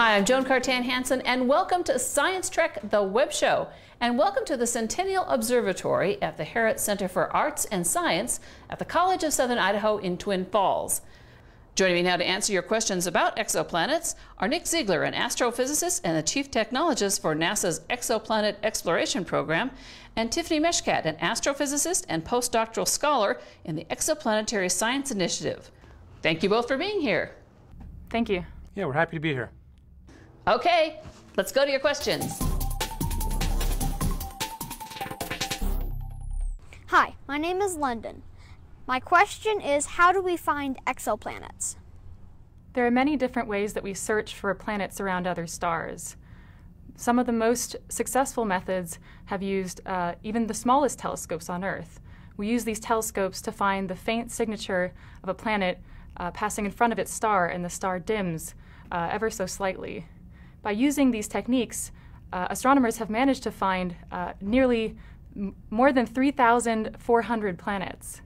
Hi, I'm Joan Cartan-Hansen, and welcome to Science Trek, the web show, and welcome to the Centennial Observatory at the Herrett Center for Arts and Science at the College of Southern Idaho in Twin Falls. Joining me now to answer your questions about exoplanets are Nick Ziegler, an astrophysicist and the chief technologist for NASA's Exoplanet Exploration Program, and Tiffany Meshkat, an astrophysicist and postdoctoral scholar in the Exoplanetary Science Initiative. Thank you both for being here. Thank you. Yeah, we're happy to be here. Okay, let's go to your questions. Hi, my name is London. My question is, how do we find exoplanets? There are many different ways that we search for planets around other stars. Some of the most successful methods have used even the smallest telescopes on Earth. We use these telescopes to find the faint signature of a planet passing in front of its star, and the star dims ever so slightly. By using these techniques, astronomers have managed to find more than 3,400 planets.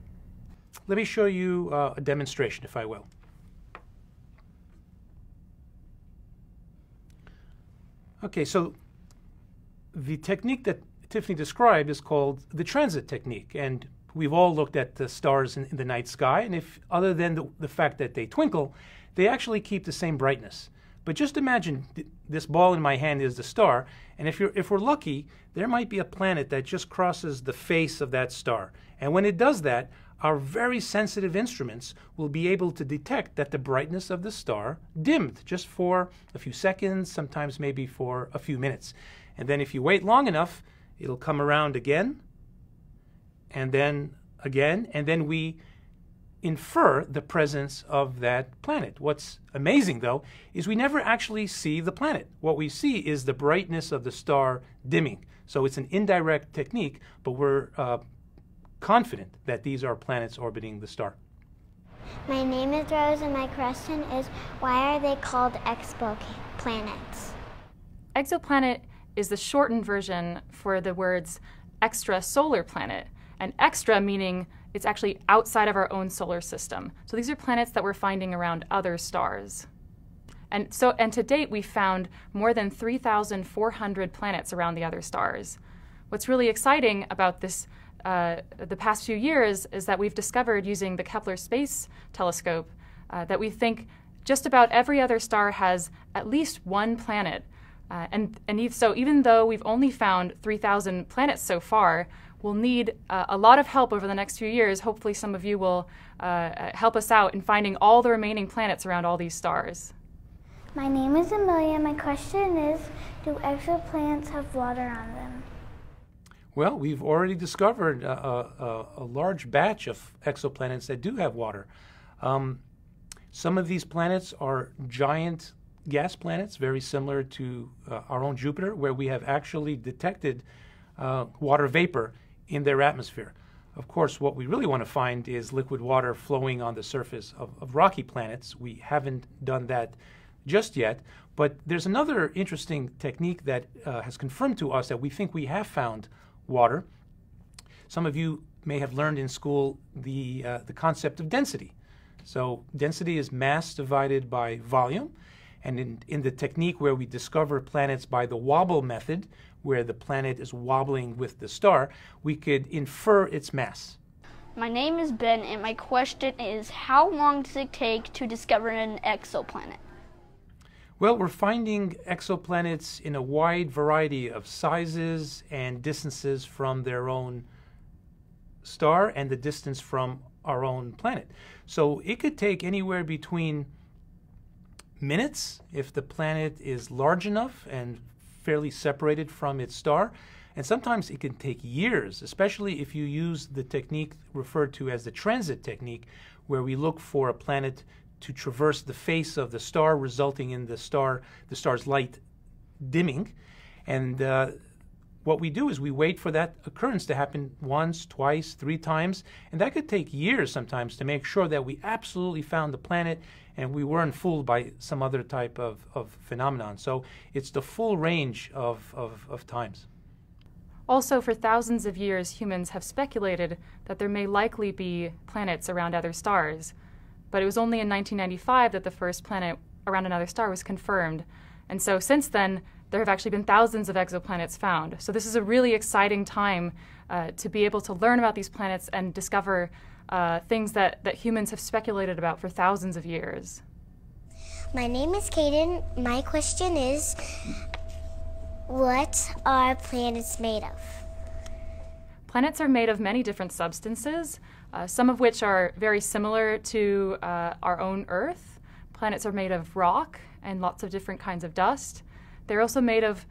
Let me show you a demonstration, if I will. Okay, so the technique that Tiffany described is called the transit technique, and we've all looked at the stars in the night sky, and if other than the fact that they twinkle, they actually keep the same brightness. But just imagine this ball in my hand is the star, and if we're lucky, there might be a planet that just crosses the face of that star. And when it does that, our very sensitive instruments will be able to detect that the brightness of the star dimmed just for a few seconds, sometimes maybe for a few minutes. And then if you wait long enough, it'll come around again, and then we infer the presence of that planet. What's amazing, though, is we never actually see the planet. What we see is the brightness of the star dimming. So it's an indirect technique, but we're confident that these are planets orbiting the star. My name is Rose, and my question is, why are they called exoplanets? Exoplanet is the shortened version for the words extrasolar planet, and extra meaning it's actually outside of our own solar system. So these are planets that we're finding around other stars. And to date, we've found more than 3,400 planets around the other stars. What's really exciting about this, the past few years, is that we've discovered using the Kepler Space Telescope that we think just about every other star has at least one planet. So even though we've only found 3,000 planets so far, we'll need a lot of help over the next few years. Hopefully some of you will help us out in finding all the remaining planets around all these stars. My name is Amelia. My question is, do exoplanets have water on them? Well, we've already discovered a large batch of exoplanets that do have water. Some of these planets are giant gas planets, very similar to our own Jupiter, where we have actually detected water vapor in their atmosphere. Of course, what we really want to find is liquid water flowing on the surface of rocky planets. We haven't done that just yet, but there's another interesting technique that has confirmed to us that we think we have found water. Some of you may have learned in school the concept of density. So density is mass divided by volume, and in the technique where we discover planets by the wobble method, where the planet is wobbling with the star, we could infer its mass. My name is Ben, and my question is, how long does it take to discover an exoplanet? Well, we're finding exoplanets in a wide variety of sizes and distances from their own star and the distance from our own planet. So it could take anywhere between minutes if the planet is large enough and fairly separated from its star, and sometimes it can take years, especially if you use the technique referred to as the transit technique, where we look for a planet to traverse the face of the star, resulting in the star's light dimming. And what we do is we wait for that occurrence to happen once, twice, three times, and that could take years sometimes to make sure that we absolutely found the planet and we weren't fooled by some other type of phenomenon. So it's the full range of times. Also, for thousands of years, humans have speculated that there may likely be planets around other stars, but it was only in 1995 that the first planet around another star was confirmed. And so since then, there have actually been thousands of exoplanets found. So this is a really exciting time to be able to learn about these planets and discover things that humans have speculated about for thousands of years. My name is Caden. My question is, what are planets made of? Planets are made of many different substances, some of which are very similar to our own Earth. Planets are made of rock and lots of different kinds of dust. They're also made of,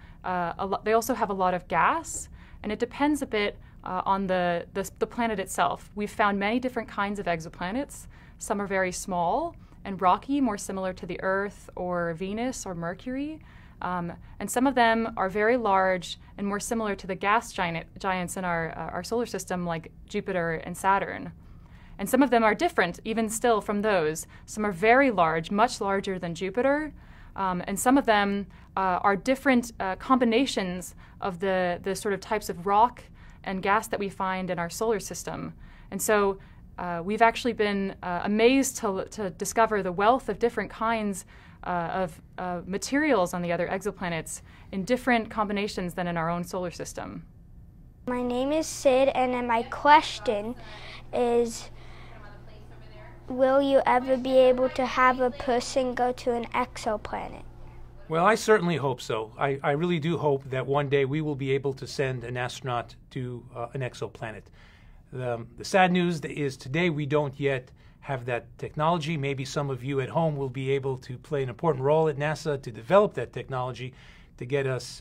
they also have a lot of gas, and it depends a bit on the planet itself. We've found many different kinds of exoplanets. Some are very small and rocky, more similar to the Earth or Venus or Mercury. And some of them are very large and more similar to the gas giants in our solar system, like Jupiter and Saturn. And some of them are different, even still, from those. Some are very large, much larger than Jupiter. And some of them are different combinations of the sort of types of rock and gas that we find in our solar system. And so we've actually been amazed to discover the wealth of different kinds of materials on the other exoplanets in different combinations than in our own solar system. My name is Sid, and then my question is, will you ever be able to have a person go to an exoplanet? Well, I certainly hope so. I really do hope that one day we will be able to send an astronaut to an exoplanet. The sad news is today we don't yet have that technology. Maybe some of you at home will be able to play an important role at NASA to develop that technology to get us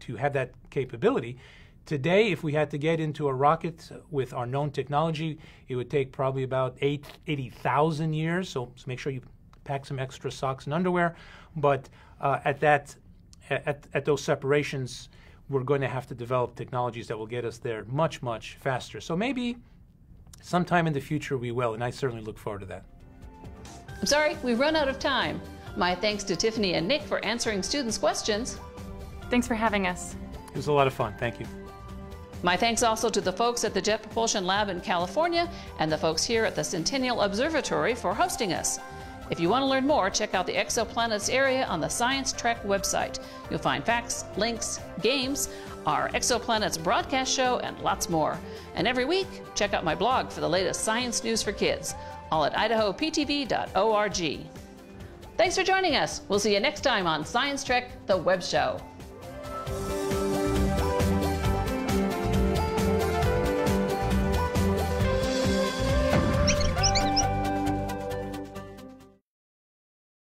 to have that capability. Today, if we had to get into a rocket with our known technology, it would take probably about 80,000 years, so make sure you pack some extra socks and underwear. But at those separations, we're going to have to develop technologies that will get us there much, much faster. So maybe sometime in the future we will, and I certainly look forward to that. I'm sorry, we've run out of time. My thanks to Tiffany and Nick for answering students' questions. Thanks for having us. It was a lot of fun. Thank you. My thanks also to the folks at the Jet Propulsion Lab in California and the folks here at the Centennial Observatory for hosting us. If you want to learn more, check out the Exoplanets area on the Science Trek website. You'll find facts, links, games, our Exoplanets broadcast show, and lots more. And every week, check out my blog for the latest science news for kids, all at IdahoPTV.org. Thanks for joining us. We'll see you next time on Science Trek, the web show.